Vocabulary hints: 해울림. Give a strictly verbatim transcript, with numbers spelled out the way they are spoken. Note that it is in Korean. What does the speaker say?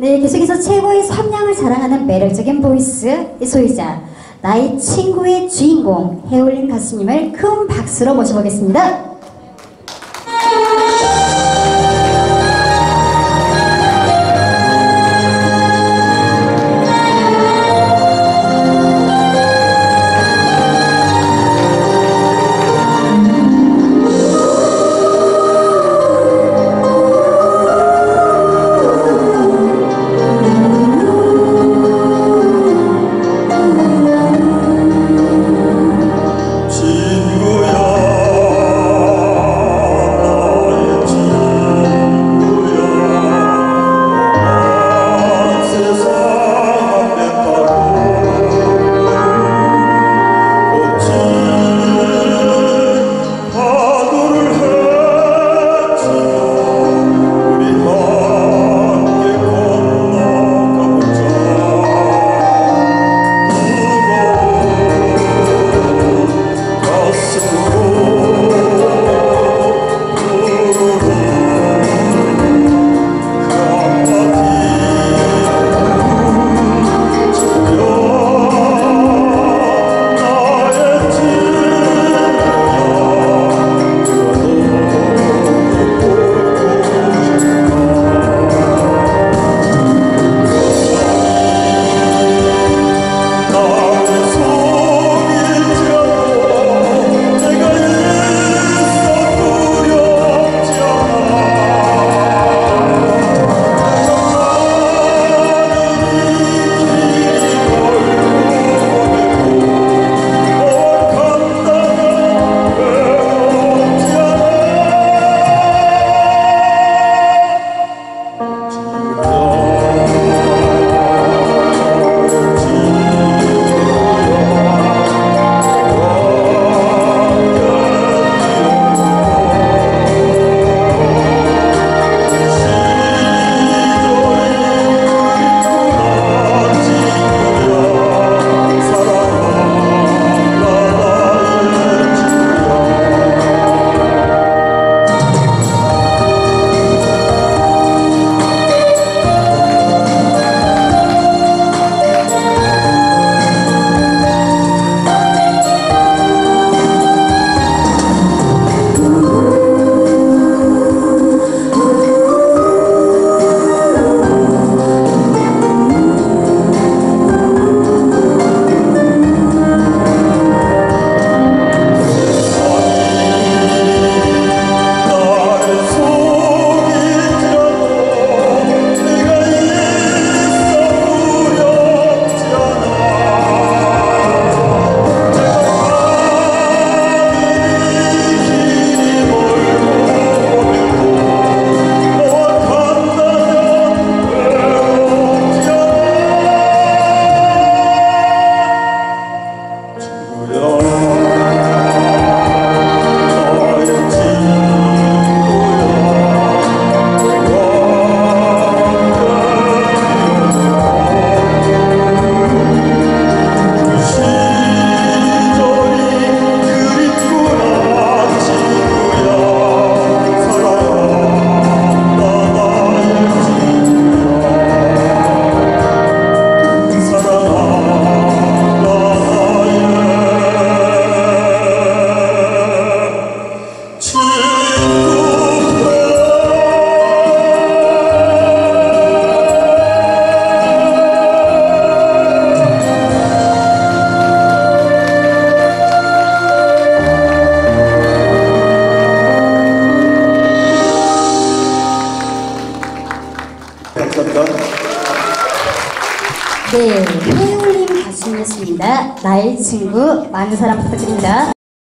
네, 계속해서 최고의 선량을 자랑하는 매력적인 보이스의 소유자, 나의 친구의 주인공 해울림 가수님을 큰 박수로 모셔보겠습니다. 네, 해울림 가수님이었습니다. 나의 친구, 많은 사랑 부탁드립니다.